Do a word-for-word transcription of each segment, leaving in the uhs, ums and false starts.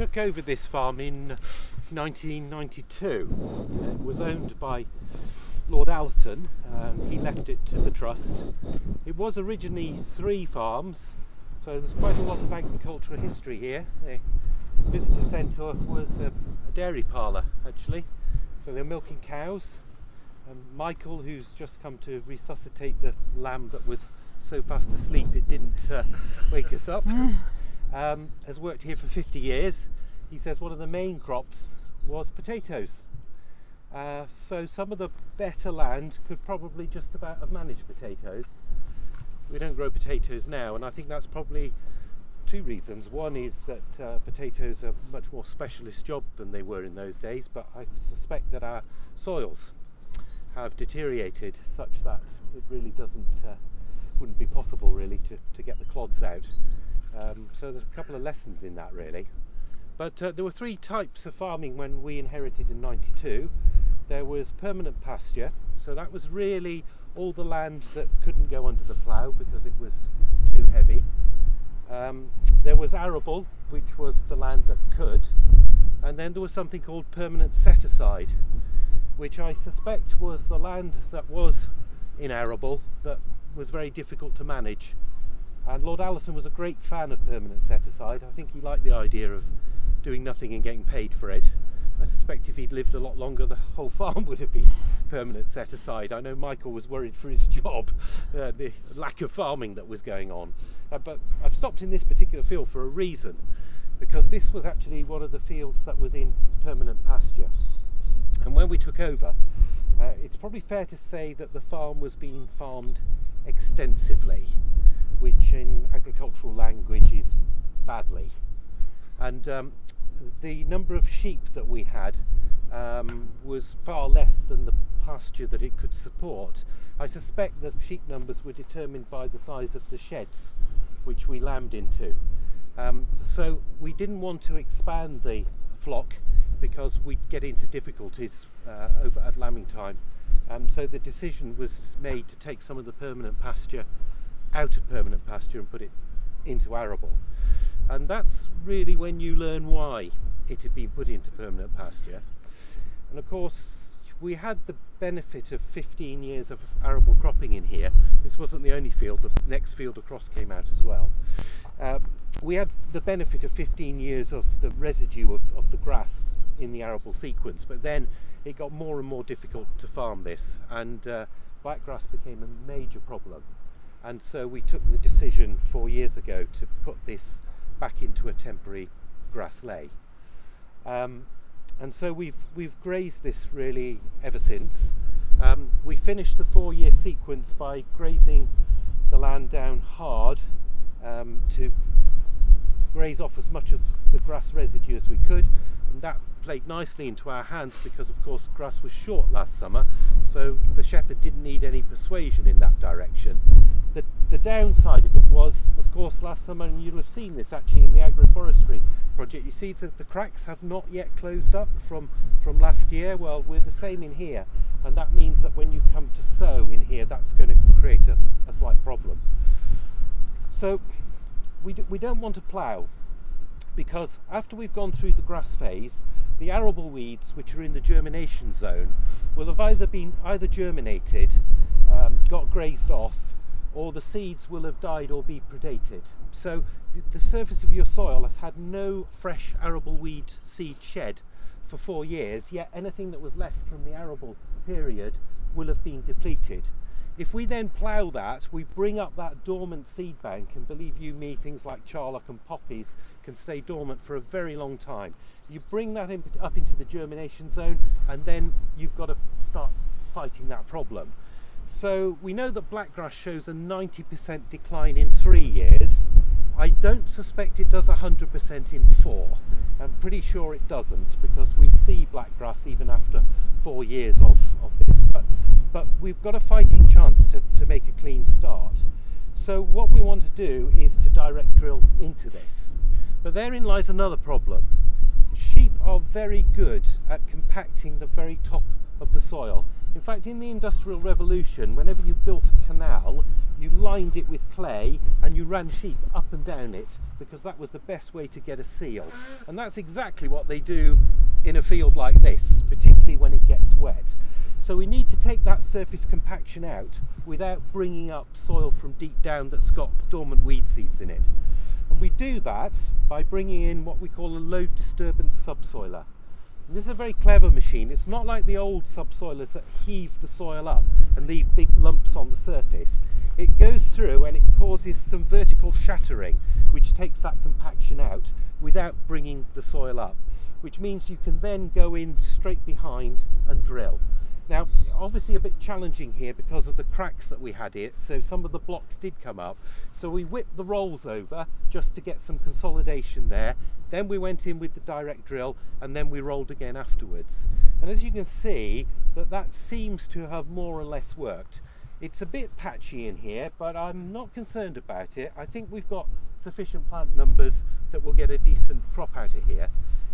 took over this farm in nineteen ninety-two. It was owned by Lord Allerton. Um, he left it to the trust. It was originally three farms, so there's quite a lot of agricultural history here. The visitor centre was a, a dairy parlour actually, so they're milking cows. And Michael, who's just come to resuscitate the lamb that was so fast asleep it didn't uh, wake us up, um, has worked here for fifty years. He says one of the main crops was potatoes. Uh, so some of the better land could probably just about have managed potatoes. We don't grow potatoes now, and I think that's probably two reasons. One is that uh, potatoes are much more specialist job than they were in those days, but I suspect that our soils have deteriorated such that it really doesn't, uh, wouldn't be possible really to, to get the clods out. Um, so there's a couple of lessons in that really. But uh, there were three types of farming when we inherited in ninety-two. There was permanent pasture, so that was really all the land that couldn't go under the plough because it was too heavy. Um, there was arable, which was the land that could, and then there was something called permanent set aside, which I suspect was the land that was in arable that was very difficult to manage. And Lord Allerton was a great fan of permanent set aside. I think he liked the idea of doing nothing and getting paid for it. I suspect if he'd lived a lot longer, the whole farm would have been permanent set aside. I know Michael was worried for his job, uh, the lack of farming that was going on. Uh, but I've stopped in this particular field for a reason, because this was actually one of the fields that was in permanent pasture. And when we took over, uh, it's probably fair to say that the farm was being farmed extensively, which in agricultural language is badly. And um, the number of sheep that we had um, was far less than the pasture that it could support. I suspect that sheep numbers were determined by the size of the sheds which we lambed into. Um, so we didn't want to expand the flock because we'd get into difficulties uh, over at lambing time. Um, so the decision was made to take some of the permanent pasture out of permanent pasture and put it into arable. And that's really when you learn why it had been put into permanent pasture. And of course, we had the benefit of fifteen years of arable cropping in here. This wasn't the only field, the next field across came out as well. Uh, we had the benefit of fifteen years of the residue of, of the grass in the arable sequence, but then it got more and more difficult to farm this, and uh, black grass became a major problem. And so we took the decision four years ago to put this back into a temporary grass lay, um, and so we've we've grazed this really ever since. Um, we finished the four-year sequence by grazing the land down hard um, to graze off as much of the grass residue as we could, and that played nicely into our hands because of course grass was short last summer, so the shepherd didn't need any persuasion in that direction. The, the downside of it was, of course, last summer, and you'll have seen this actually in the agroforestry project, you see that the cracks have not yet closed up from, from last year. Well, we're the same in here, and that means that when you come to sow in here, that's going to create a, a slight problem. So we, do, we don't want to plough, because after we've gone through the grass phase, the arable weeds, which are in the germination zone, will have either been either germinated, um, got grazed off, or the seeds will have died or be predated. So th the surface of your soil has had no fresh arable weed seed shed for four years, yet anything that was left from the arable period will have been depleted. If we then plough that, we bring up that dormant seed bank, and believe you me, things like charlock and poppies can stay dormant for a very long time. You bring that in, up into the germination zone, and then you've got to start fighting that problem. So we know that blackgrass shows a ninety percent decline in three years. I don't suspect it does one hundred percent in four. I'm pretty sure it doesn't, because we see blackgrass even after four years of, of this. But, but we've got a fighting chance to, to make a clean start. So what we want to do is to direct drill into this. But therein lies another problem. Sheep are very good at compacting the very top of the soil. In fact, in the Industrial Revolution, whenever you built a canal, you lined it with clay and you ran sheep up and down it because that was the best way to get a seal. And that's exactly what they do in a field like this, particularly when it gets wet. So we need to take that surface compaction out without bringing up soil from deep down that's got dormant weed seeds in it. And we do that by bringing in what we call a load disturbance subsoiler. And this is a very clever machine. It's not like the old subsoilers that heave the soil up and leave big lumps on the surface. It goes through and it causes some vertical shattering, which takes that compaction out without bringing the soil up, which means you can then go in straight behind and drill. Now, obviously a bit challenging here because of the cracks that we had here, so some of the blocks did come up. So we whipped the rolls over just to get some consolidation there. Then we went in with the direct drill and then we rolled again afterwards. And as you can see, that that seems to have more or less worked. It's a bit patchy in here, but I'm not concerned about it. I think we've got sufficient plant numbers that we'll get a decent crop out of here.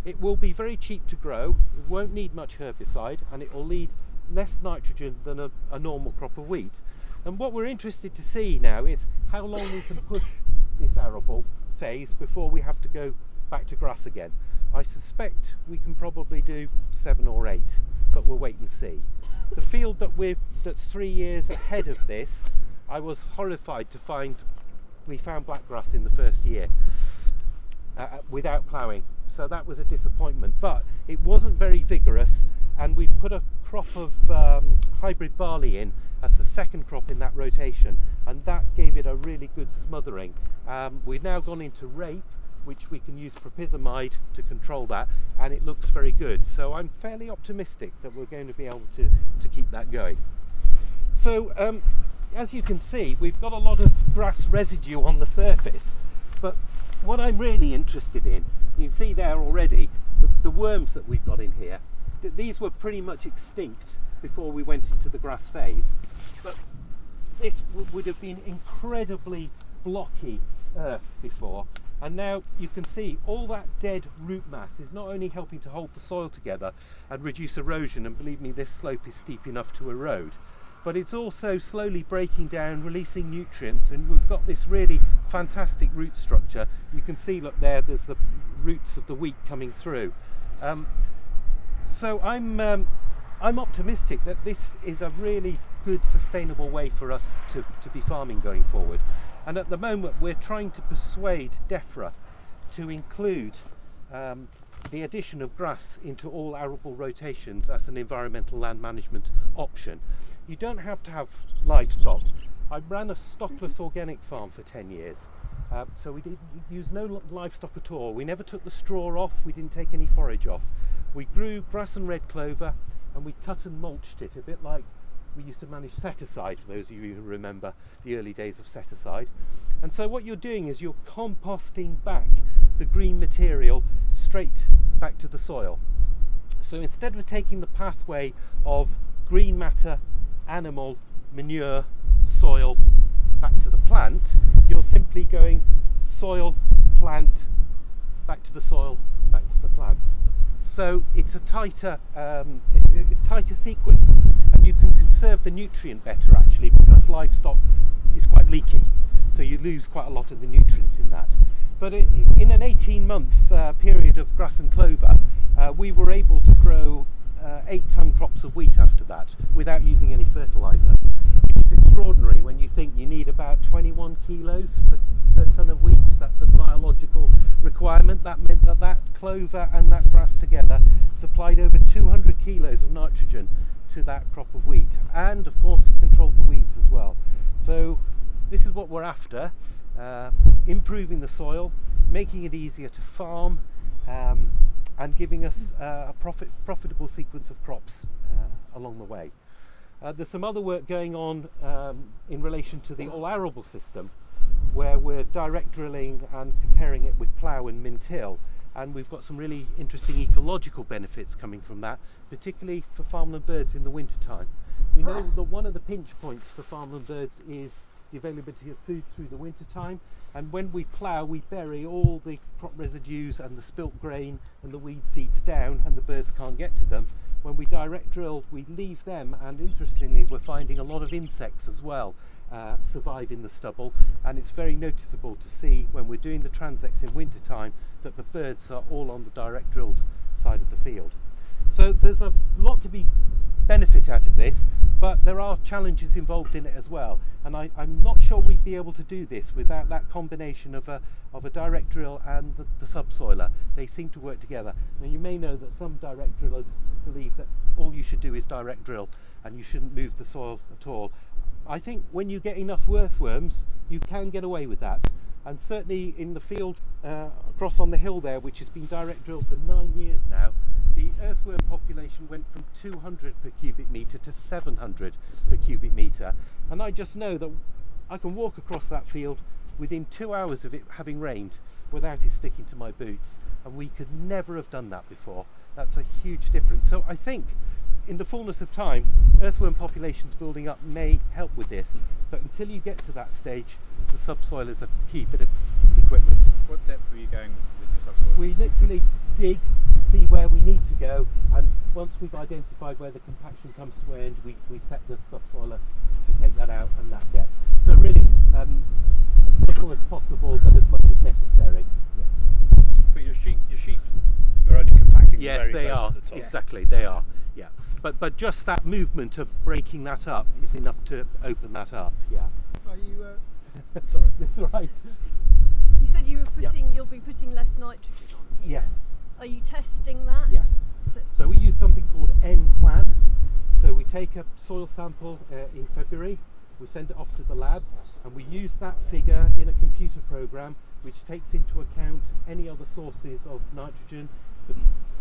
It will be very cheap to grow, it won't need much herbicide, and it will need less nitrogen than a, a normal crop of wheat. And what we're interested to see now is how long we can push this arable phase before we have to go back to grass again. I suspect we can probably do seven or eight, but we'll wait and see. The field that we're, that's three years ahead of this, I was horrified to find we found black grass in the first year uh, without ploughing. So that was a disappointment, but it wasn't very vigorous, and we put a crop of um, hybrid barley in as the second crop in that rotation, and that gave it a really good smothering. Um, we've now gone into rape, which we can use propizamide to control that, and it looks very good. So I'm fairly optimistic that we're going to be able to, to keep that going. So um, as you can see, we've got a lot of grass residue on the surface, but what I'm really interested in, you see there already, the, the worms that we've got in here. Th these were pretty much extinct before we went into the grass phase. But this would have been incredibly blocky earth before. And now you can see all that dead root mass is not only helping to hold the soil together and reduce erosion, and believe me, this slope is steep enough to erode, but it's also slowly breaking down, releasing nutrients, and we've got this really fantastic root structure. You can see, look there, there's the roots of the wheat coming through. Um, so I'm, um, I'm optimistic that this is a really good, sustainable way for us to, to be farming going forward. And at the moment we're trying to persuade DEFRA to include um, the addition of grass into all arable rotations as an environmental land management option. You don't have to have livestock. I ran a stockless organic farm for ten years, uh, so we didn't use no livestock at all. We never took the straw off, we didn't take any forage off. We grew grass and red clover, and we cut and mulched it, a bit like we used to manage set-aside, for those of you who remember the early days of set-aside. And so what you're doing is you're composting back the green material straight back to the soil. So instead of taking the pathway of green matter, animal, manure, soil, back to the plant, you're simply going soil, plant, back to the soil, back to the plant. So it's a tighter, um, it, it's tighter sequence, and you can conserve the nutrient better actually, because livestock is quite leaky, so you lose quite a lot of the nutrients in that. But it, in an eighteen month uh, period of grass and clover, uh, we were able to grow uh, eight tonne crops of wheat after that without using any fertiliser. It's extraordinary when you think you need about twenty-one kilos per, per tonne of wheat. That's a biological requirement. That meant that that clover and that grass together supplied over two hundred kilos of nitrogen to that crop of wheat, and of course it controlled the weeds as well. So this is what we're after, uh, improving the soil, making it easier to farm, um, and giving us uh, a profit, profitable sequence of crops uh, along the way. Uh, there's some other work going on um, in relation to the all arable system, where we're direct drilling and comparing it with plough and min-till, and we've got some really interesting ecological benefits coming from that, particularly for farmland birds in the winter time. We know that one of the pinch points for farmland birds is the availability of food through the winter time, and when we plough we bury all the crop residues and the spilt grain and the weed seeds down, and the birds can't get to them. When we direct drill, we leave them, and interestingly we're finding a lot of insects as well, uh, survive in the stubble, and it's very noticeable to see when we're doing the transects in winter time that the birds are all on the direct drilled side of the field. So there's a lot to be benefit out of this, but there are challenges involved in it as well, and I, I'm not sure we'd be able to do this without that combination of a, of a direct drill and the, the subsoiler. They seem to work together. Now, you may know that some direct drillers believe that all you should do is direct drill and you shouldn't move the soil at all. I think when you get enough earthworms you can get away with that, and certainly in the field uh, across on the hill there, which has been direct drilled for nine years now, the earthworm population went from two hundred per cubic metre to seven hundred per cubic metre, and I just know that I can walk across that field within two hours of it having rained without it sticking to my boots, and we could never have done that before. That's a huge difference. So I think in the fullness of time, earthworm populations building up may help with this, but until you get to that stage, the subsoilers are a key bit of equipment. What depth were you going with your subsoiler? We literally dig to see where we need to go, and once we've identified where the compaction comes to an end, we, we set the subsoiler to take that out and that depth. So really, um, as little as possible, but as much as necessary. Yeah. But your sheep, your sheep are only compacting yes, very they close are. To the top. Exactly, they are. Yeah, but but just that movement of breaking that up is enough to open that up. Yeah. Are you? Uh... Sorry, that's right. You said you were putting, yeah. you'll be putting less nitrogen on here. Yes. Are you testing that? Yes. So we use something called N plan. So we take a soil sample uh, in February, we send it off to the lab, and we use that figure in a computer program which takes into account any other sources of nitrogen, the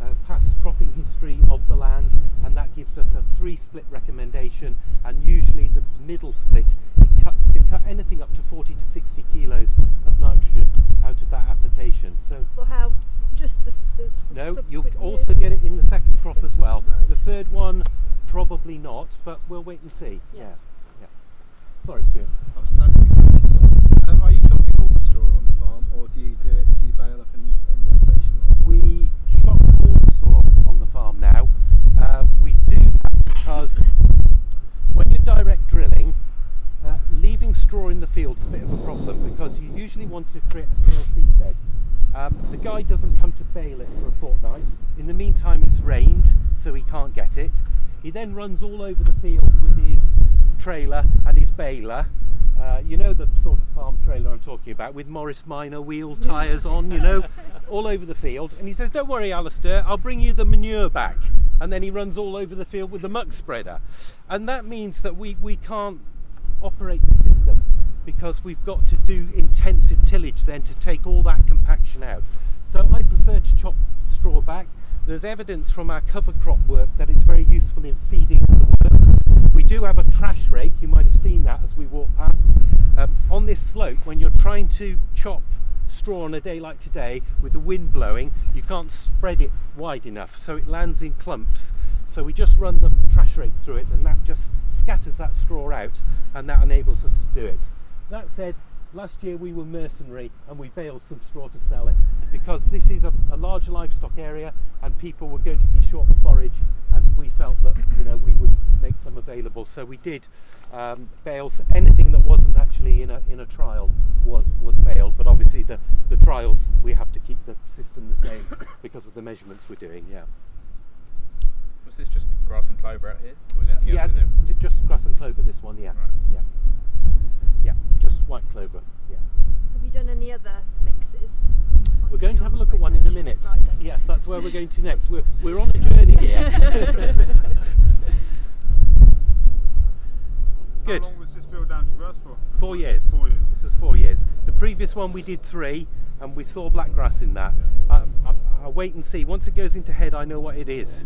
uh, past cropping history of the land, and that gives us a three split recommendation, and usually the middle split it cuts, can cut anything up to forty to sixty kilos of nitrogen out of that application. So well, how just the, the, the no you'll also year? Get it in the second crop second, as well right. The third one probably not, but we'll wait and see. Yeah, yeah, yeah. Sorry Stuart. I'm standing behind you, sorry. Um, are you chopping all the straw on the farm, or do you do it do you bale up in, in rotation? Or? We chop all the straw on the farm now. Uh, we do that because when you're direct drilling, uh, leaving straw in the field is a bit of a problem because you usually want to create a stale seed bed. Um, the guy doesn't come to bale it for a fortnight. In the meantime it's rained, so he can't get it. He then runs all over the field with his trailer and his baler. Uh, you know the sort of farm trailer I'm talking about, with Morris Minor wheel tyres on, you know, all over the field. And he says, don't worry Alistair, I'll bring you the manure back. And then he runs all over the field with the muck spreader. And that means that we, we can't operate the system because we've got to do intensive tillage then to take all that compaction out. So I prefer to chop straw back. There's evidence from our cover crop work that it's very useful in feeding the worms. We do have a trash rake, you might have seen that as we walk past. Um, on this slope, when you're trying to chop straw on a day like today, with the wind blowing, you can't spread it wide enough, so it lands in clumps. So we just run the trash rake through it, and that just scatters that straw out, and that enables us to do it. That said, last year we were mercenary and we baled some straw to sell it because this is a, a large livestock area and people were going to be short of forage, and we felt that, you know, we would make some available. So we did um, bale anything that wasn't actually in a, in a trial was, was baled, but obviously the, the trials we have to keep the system the same because of the measurements we're doing, yeah. Was this just grass and clover out here? Or was there anything yeah, else in there? Just grass and clover this one, yeah. Right. Yeah. Yeah, just white clover. Yeah. Have you done any other mixes? We're going to have a look at one in a minute. Right, okay. Yes, that's where we're going to next. We're we're on a journey here. Good. How long was this field down to grass for? Four years. Four years. This was four years. The previous one we did three, and we saw black grass in that. Yeah. Um, I, I'll wait and see. Once it goes into head, I know what it is.